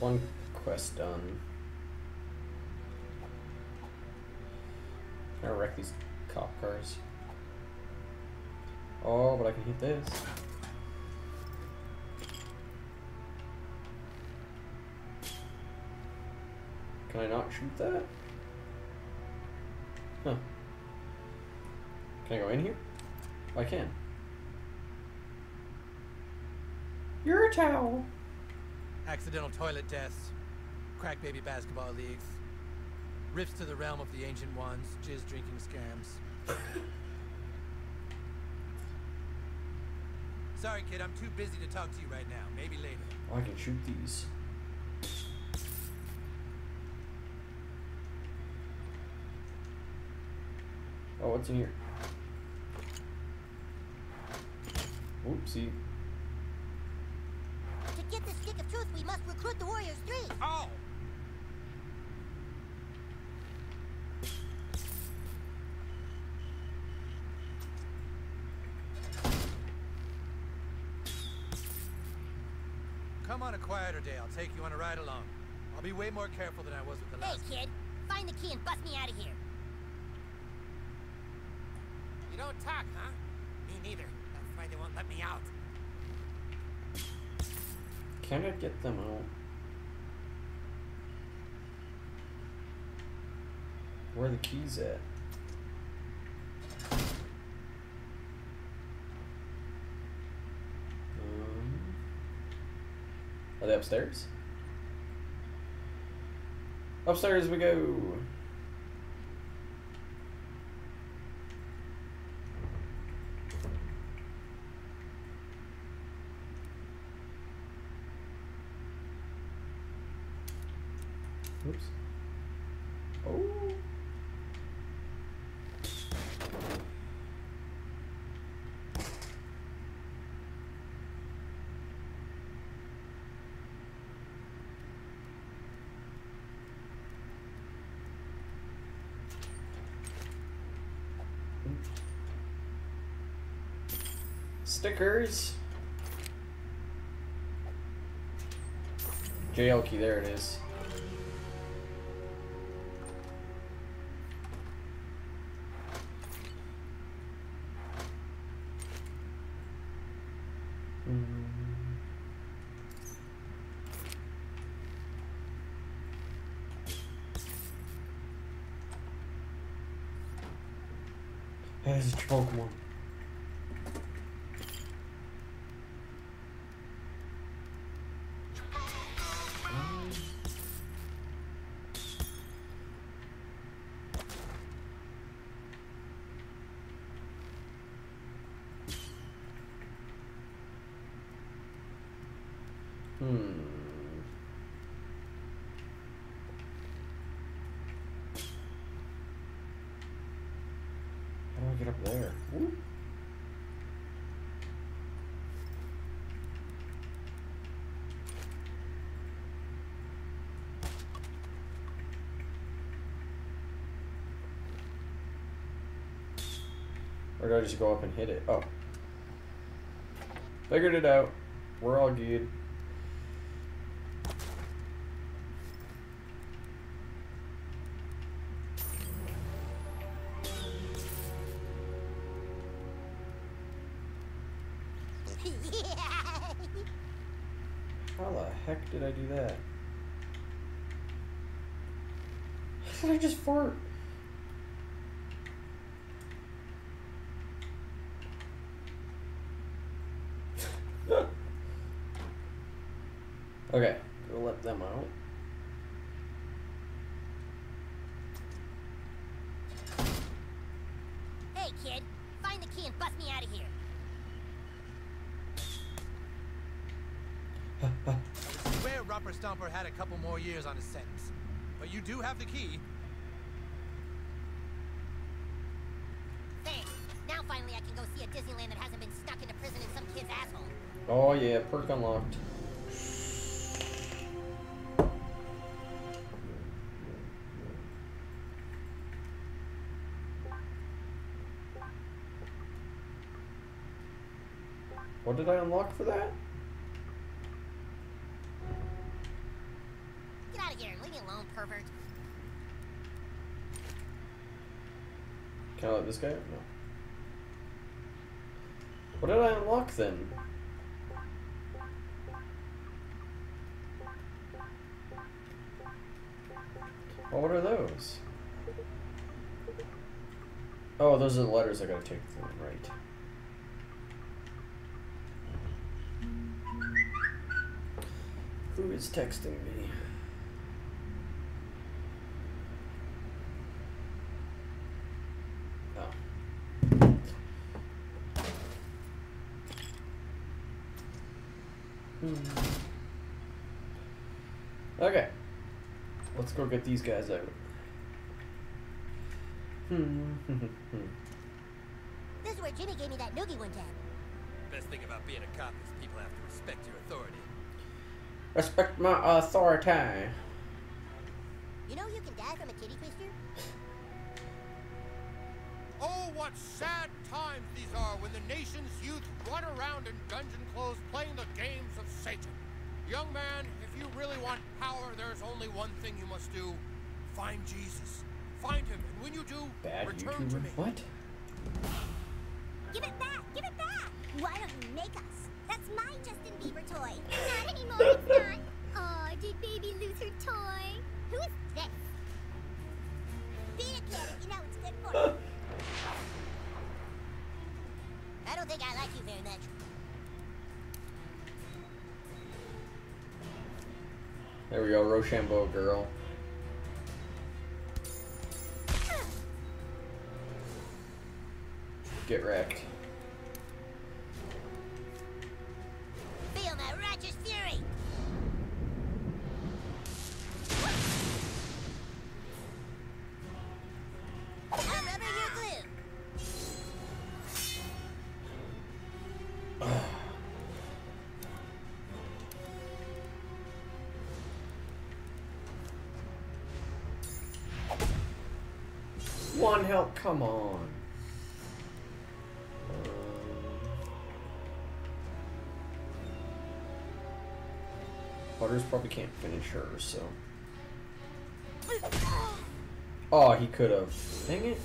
one quest done. I'm gonna wreck these cop cars. Oh, but I can hit this. Can I not shoot that? Huh. Can I go in here? Oh, I can. You're a towel. Accidental toilet tests, crack baby basketball leagues, rips to the realm of the ancient ones, jizz drinking scams. Sorry, kid, I'm too busy to talk to you right now. Maybe later. Oh, I can shoot these. Oh, what's in here? Oopsie. To get the stick of truth, we must recruit the Warriors 3. Oh! Come on a quieter day. I'll take you on a ride along. I'll be way more careful than I was with the last. Hey, kid. Find the key and bust me out of here. You don't talk, huh? Me neither. That's why they won't let me out. Can I get them out? Where are the keys at? Are they upstairs? Upstairs we go. Oops. Oh. Stickers. Jail key, there it is. It's a Pokemon. Get up there. Ooh. Or do I just go up and hit it? Oh. Figured it out. We're all good. Heck did I do that? How did I just fart? Okay, go let them out. Hey kid, find the key and bust me out of here. Robert Stomper had a couple more years on his sentence, but you do have the key. Thanks. Now finally I can go see a Disneyland that hasn't been stuck into prison in some kid's asshole. Oh yeah, perk unlocked. What did I unlock for that? alone, pervert. Can I let this guy out? No. What did I unlock then? Oh, what are those? Oh, those are the letters I gotta take from them, right? Who is texting me? Oh. Okay. Let's go get these guys out. This is where Jimmy gave me that noogie one time. Best thing about being a cop is people have to respect your authority. Respect my authority. You know you can die from a kitty creature? Oh, what sad times these are when the nation's youth run around in dungeon clothes playing the games of Satan. Young man, if you really want power, there's only one thing you must do. Find Jesus. Find him, and when you do, return to me. What? Give it back! Give it back! Why don't you make us? That's my Justin Bieber toy. Not anymore, it's not. Aw, did baby lose her toy? Who is this? Be a kid, you know it's good for you. I don't think I like you very much. There we go, Rochambeau girl. Get wrecked. Feel my righteous fury. I'm rubbing your glue. One help, come on. Butters probably can't finish her, so. Oh, he could have. Dang it.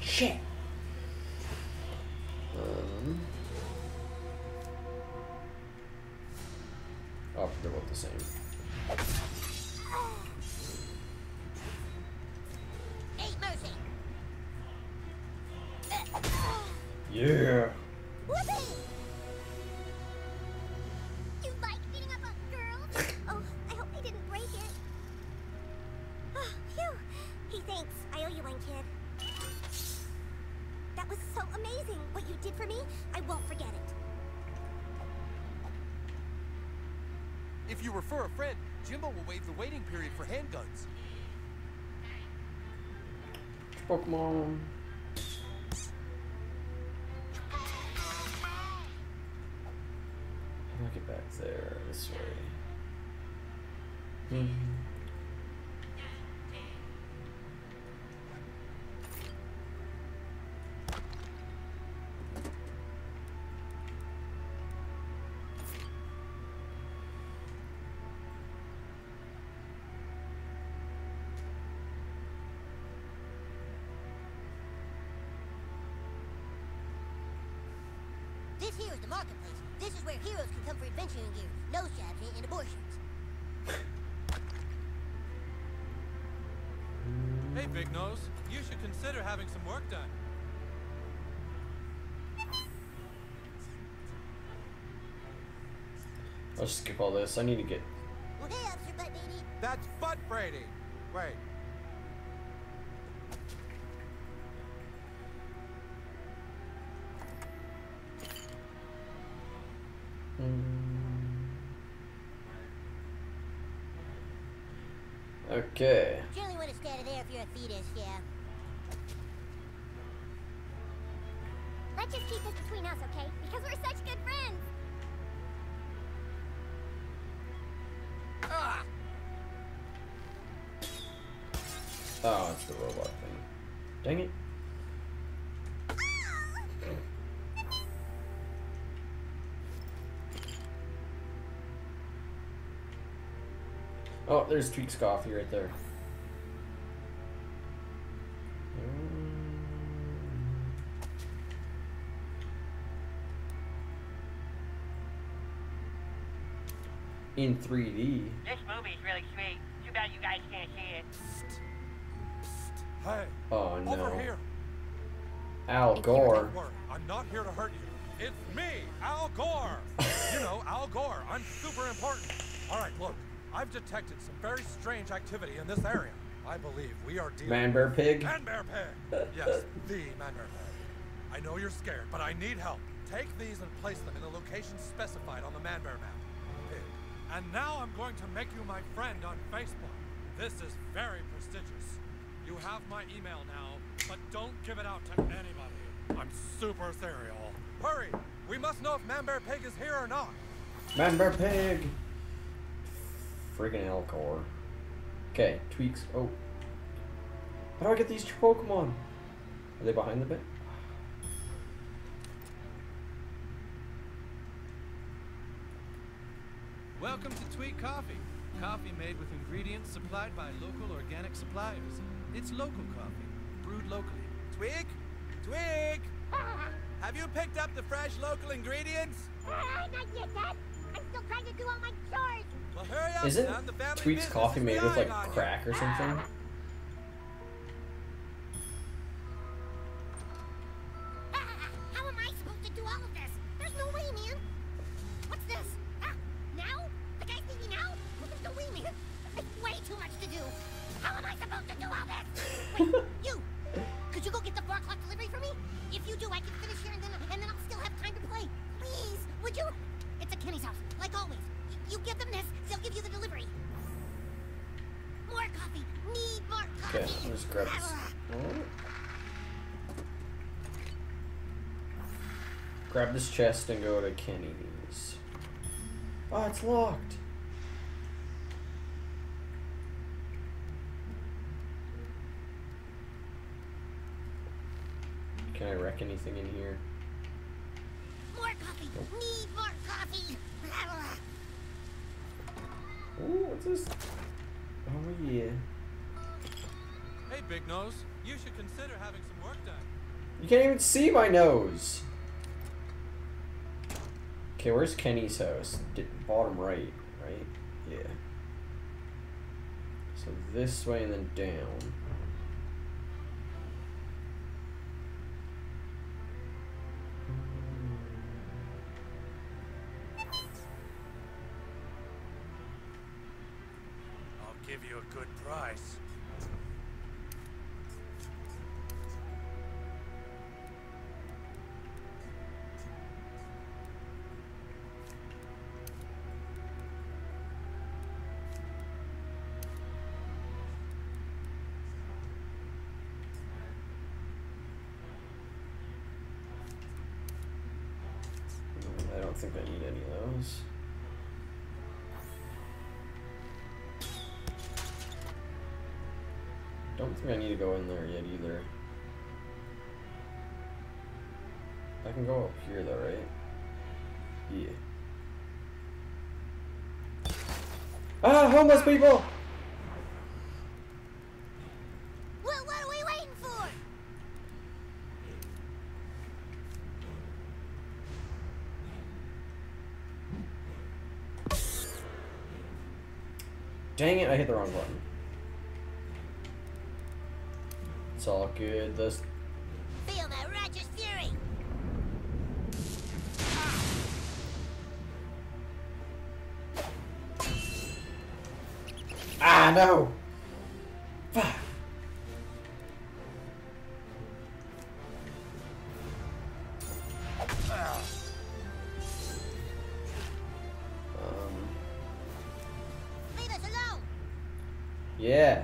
Shit. Oh, they're both the same. Ain't mercy. Yeah. If you refer a friend, Jimbo will waive the waiting period for handguns. Pokemon. I'll get back there this way. This here is the marketplace. This is where heroes can come for adventure and gear, nose jobs, and abortions. Hey, Big Nose. You should consider having some work done. I'll just skip all this. I need to get... Well, hey, Officer Barbrady. That's Barbrady. Wait. Okay. Surely would have stayed there if you're a fetus, yeah. Let's just keep this between us, okay? Because we're such good friends. Ah! Oh, it's the robot thing. Dang it. Oh, there's Tweek's Coffee right there. In 3D. This movie's really sweet. Too bad you guys can't see it. Hey. Oh no. Over here. Al Gore. I'm not here to hurt you. It's me, Al Gore. You know, Al Gore. I'm super important. All right, look. I've detected some very strange activity in this area. I believe we are dealing. Man bear pig. Man bear pig. Yes, the man bear pig. I know you're scared, but I need help. Take these and place them in the location specified on the man bear map. And now I'm going to make you my friend on Facebook. This is very prestigious. You have my email now, but don't give it out to anybody. I'm super serial. Hurry! We must know if Man Bear Pig is here or not. Man Bear Pig! Friggin' Elcor. Okay, Tweeks. Oh. How do I get these Pokemon? Are they behind the bit? Welcome to Tweek Coffee. Coffee made with ingredients supplied by local organic suppliers. It's local coffee, brewed locally. Tweek? Tweek! Have you picked up the fresh local ingredients? Not yet, Dad. I'm still trying to do all my chores. Well, hurry up. Isn't Tweek's Coffee made with, like, crack or something? How am I supposed to do all of this? There's no way, man. What's this? It's way too much to do. How am I supposed to do all this? Wait, you! Could you go get the 4 o'clock delivery for me? If you do, I can finish here and then I'll still have time to play. Please, would you? It's at Kenny's house, like always. You give them this, they'll give you the delivery. More coffee. Need more coffee. Okay, let's grab this. Grab this chest and go to Kenny's. Oh, it's locked. Can I wreck anything in here? More coffee. Oh. Need more coffee. Ooh, what's this? Oh yeah. Hey, Big Nose, you should consider having some work done. You can't even see my nose. Okay, where's Kenny's house? Bottom right, right? Yeah. So this way and then down. Give you a good price. I don't think I need any of those. I don't think I need to go in there yet either. I can go up here though, right? Yeah. Ah, homeless people! What are we waiting for? Dang it, I hit the wrong button. It's all good. This. Feel my righteous fury. Ah no. Fuck. Leave us alone. Yeah.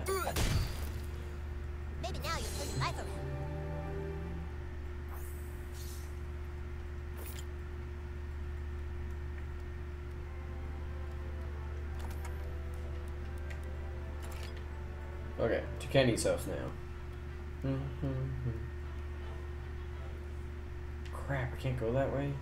Okay, to Kenny's house now. Crap, I can't go that way.